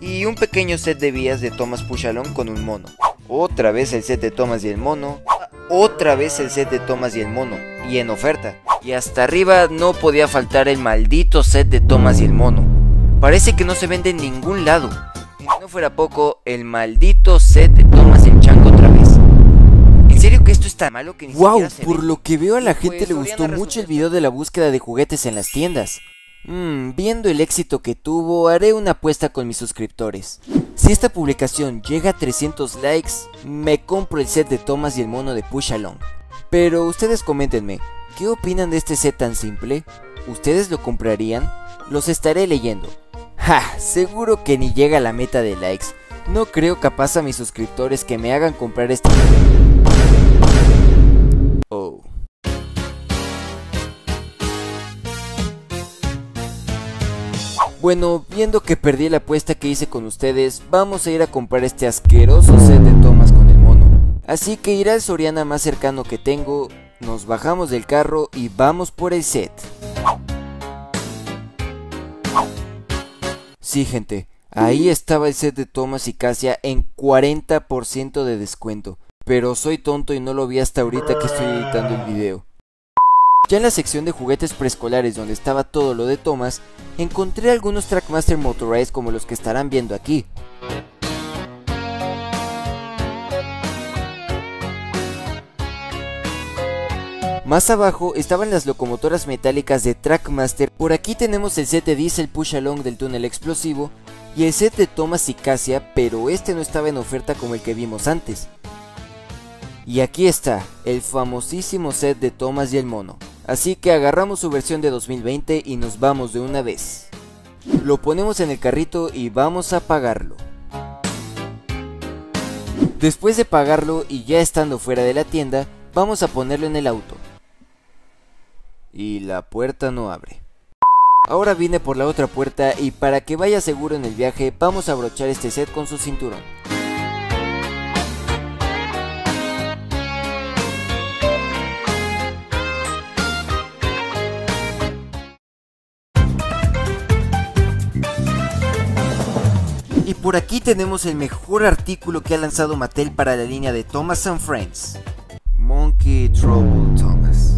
Y un pequeño set de vías de Thomas Push Along con un mono. Otra vez el set de Thomas y el mono. Otra vez el set de Thomas y el mono. Y en oferta. Y hasta arriba no podía faltar el maldito set de Thomas y el mono. Parece que no se vende en ningún lado. Si no fuera poco, el maldito set de Thomas y el chango otra vez. ¿En serio que esto es tan malo que ni siquiera se ve? Por lo que veo a la gente le gustó mucho el video de la búsqueda de juguetes en las tiendas. Viendo el éxito que tuvo, haré una apuesta con mis suscriptores. Si esta publicación llega a 300 likes, me compro el set de Thomas y el mono de Push Along. Pero ustedes coméntenme, ¿qué opinan de este set tan simple? ¿Ustedes lo comprarían? Los estaré leyendo. ¡Ja! Seguro que ni llega a la meta de likes. No creo capaz a mis suscriptores que me hagan comprar este set. Oh. Bueno, viendo que perdí la apuesta que hice con ustedes, vamos a ir a comprar este asqueroso set de Thomas con el mono. Así que iré al Soriana más cercano que tengo, nos bajamos del carro y vamos por el set. Sí, gente, ahí estaba el set de Thomas y Cassia en 40% de descuento. Pero soy tonto y no lo vi hasta ahorita que estoy editando el video. Ya en la sección de juguetes preescolares donde estaba todo lo de Thomas, encontré algunos Trackmaster Motorized como los que estarán viendo aquí. Más abajo estaban las locomotoras metálicas de Trackmaster. Por aquí tenemos el set de Diesel Push Along del túnel explosivo y el set de Thomas y Cassia, pero este no estaba en oferta como el que vimos antes. Y aquí está, el famosísimo set de Thomas y el mono. Así que agarramos su versión de 2020 y nos vamos de una vez. Lo ponemos en el carrito y vamos a pagarlo. Después de pagarlo y ya estando fuera de la tienda, vamos a ponerlo en el auto. Y la puerta no abre. Ahora vine por la otra puerta y para que vaya seguro en el viaje, vamos a abrochar este set con su cinturón. Y por aquí tenemos el mejor artículo que ha lanzado Mattel para la línea de Thomas and Friends. Monkey Trouble Thomas.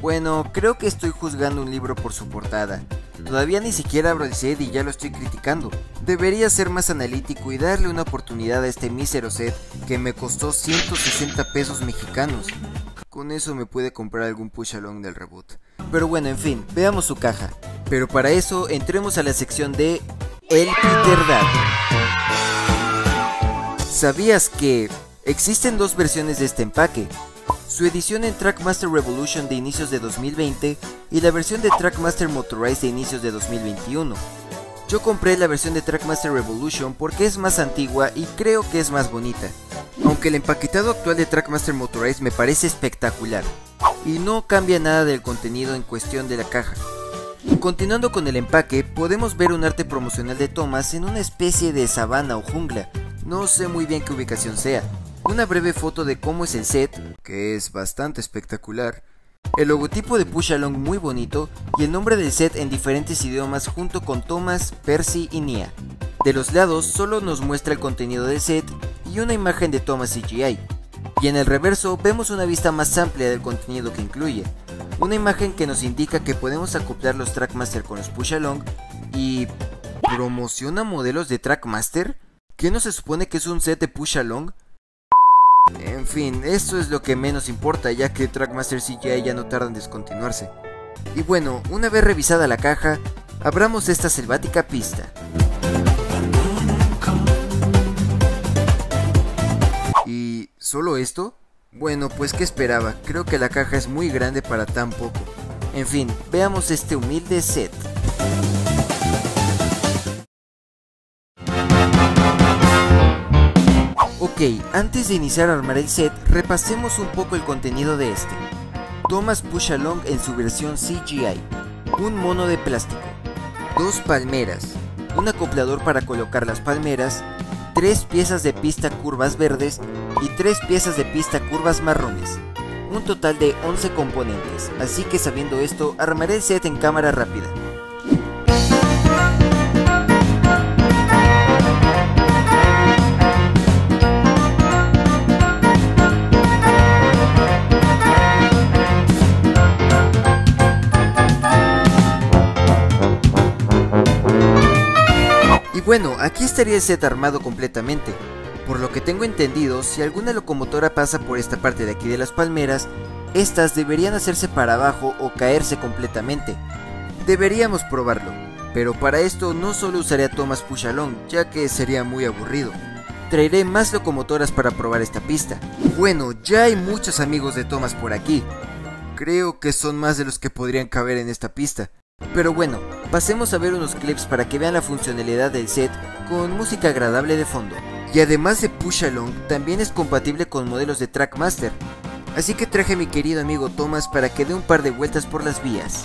Bueno, creo que estoy juzgando un libro por su portada. Todavía ni siquiera abro el set y ya lo estoy criticando. Debería ser más analítico y darle una oportunidad a este mísero set que me costó 160 pesos mexicanos. Con eso me puede comprar algún Push Along del reboot. Pero bueno, en fin, veamos su caja. Pero para eso, entremos a la sección de... El Peter Dad. ¿Sabías que existen dos versiones de este empaque? Su edición en Trackmaster Revolution de inicios de 2020 y la versión de Trackmaster Motorized de inicios de 2021. Yo compré la versión de Trackmaster Revolution porque es más antigua y creo que es más bonita. Aunque el empaquetado actual de Trackmaster Motorized me parece espectacular. Y no cambia nada del contenido en cuestión de la caja. Continuando con el empaque, podemos ver un arte promocional de Thomas en una especie de sabana o jungla, no sé muy bien qué ubicación sea, una breve foto de cómo es el set, que es bastante espectacular, el logotipo de Push Along muy bonito y el nombre del set en diferentes idiomas junto con Thomas, Percy y Nia. De los lados solo nos muestra el contenido del set y una imagen de Thomas CGI. Y en el reverso vemos una vista más amplia del contenido que incluye, una imagen que nos indica que podemos acoplar los Trackmaster con los Push Along y... ¿promociona modelos de Trackmaster? ¿Qué no se supone que es un set de Push Along? En fin, esto es lo que menos importa ya que Trackmaster CGI ya no tarda en descontinuarse. Y bueno, una vez revisada la caja, abramos esta selvática pista. ¿Solo esto? Bueno, pues ¿qué esperaba? Creo que la caja es muy grande para tan poco. En fin, veamos este humilde set. Ok, antes de iniciar a armar el set, repasemos un poco el contenido de este. Thomas Push Along en su versión CGI. Un mono de plástico. Dos palmeras. Un acoplador para colocar las palmeras. Tres piezas de pista curvas verdes y tres piezas de pista curvas marrones. Un total de 11 componentes, así que sabiendo esto, armaré el set en cámara rápida. bueno, aquí estaría el set armado completamente. Por lo que tengo entendido, si alguna locomotora pasa por esta parte de aquí de las palmeras, estas deberían hacerse para abajo o caerse completamente. Deberíamos probarlo, pero para esto no solo usaré a Thomas Push Along, ya que sería muy aburrido. Traeré más locomotoras para probar esta pista. Bueno, ya hay muchos amigos de Thomas por aquí. Creo que son más de los que podrían caber en esta pista. Pero bueno, pasemos a ver unos clips para que vean la funcionalidad del set con música agradable de fondo. Y además de Push Along, también es compatible con modelos de Trackmaster. Así que traje a mi querido amigo Thomas para que dé un par de vueltas por las vías.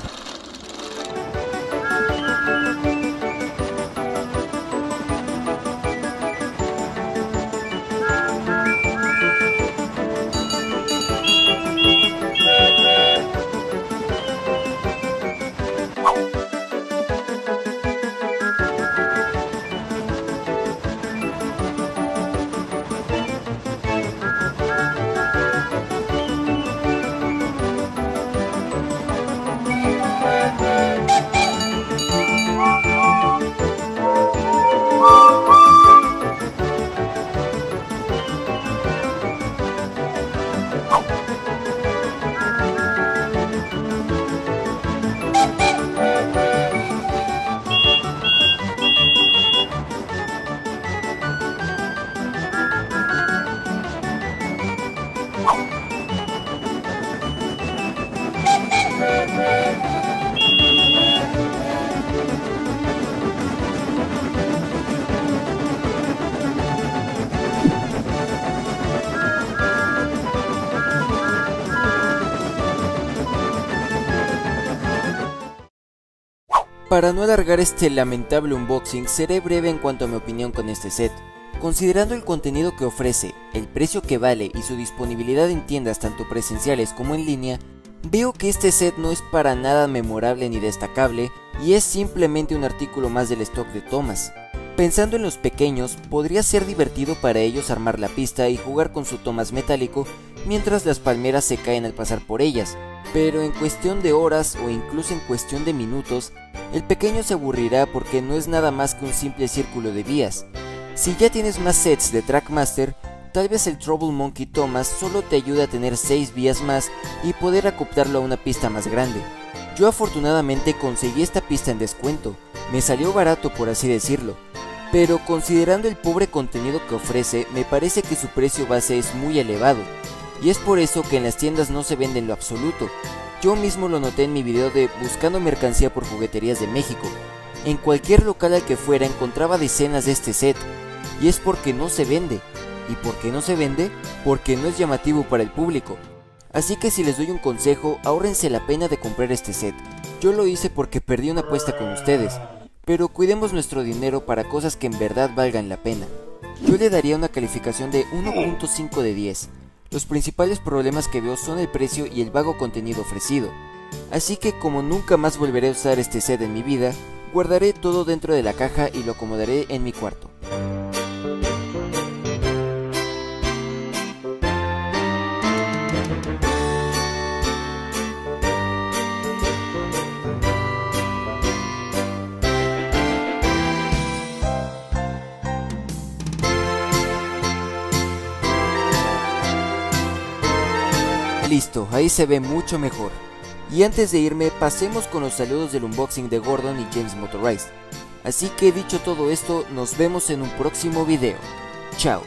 Para no alargar este lamentable unboxing, seré breve en cuanto a mi opinión con este set. Considerando el contenido que ofrece, el precio que vale y su disponibilidad en tiendas tanto presenciales como en línea, veo que este set no es para nada memorable ni destacable y es simplemente un artículo más del stock de Thomas. Pensando en los pequeños, podría ser divertido para ellos armar la pista y jugar con su Thomas metálico mientras las palmeras se caen al pasar por ellas, pero en cuestión de horas o incluso en cuestión de minutos, el pequeño se aburrirá porque no es nada más que un simple círculo de vías. Si ya tienes más sets de Trackmaster, tal vez el Trouble Monkey Thomas solo te ayude a tener 6 vías más y poder acoplarlo a una pista más grande. Yo afortunadamente conseguí esta pista en descuento, me salió barato por así decirlo, pero considerando el pobre contenido que ofrece, me parece que su precio base es muy elevado, y es por eso que en las tiendas no se vende en lo absoluto. Yo mismo lo noté en mi video de Buscando Mercancía por Jugueterías de México. En cualquier local al que fuera encontraba decenas de este set. Y es porque no se vende. ¿Y por qué no se vende? Porque no es llamativo para el público. Así que si les doy un consejo, ahórrense la pena de comprar este set. Yo lo hice porque perdí una apuesta con ustedes. Pero cuidemos nuestro dinero para cosas que en verdad valgan la pena. Yo le daría una calificación de 1.5 de 10. Los principales problemas que veo son el precio y el vago contenido ofrecido. Así que como nunca más volveré a usar este set en mi vida, guardaré todo dentro de la caja y lo acomodaré en mi cuarto. Listo, ahí se ve mucho mejor. Y antes de irme, pasemos con los saludos del unboxing de Gordon y James Motorized. Así que dicho todo esto, nos vemos en un próximo video. Chao.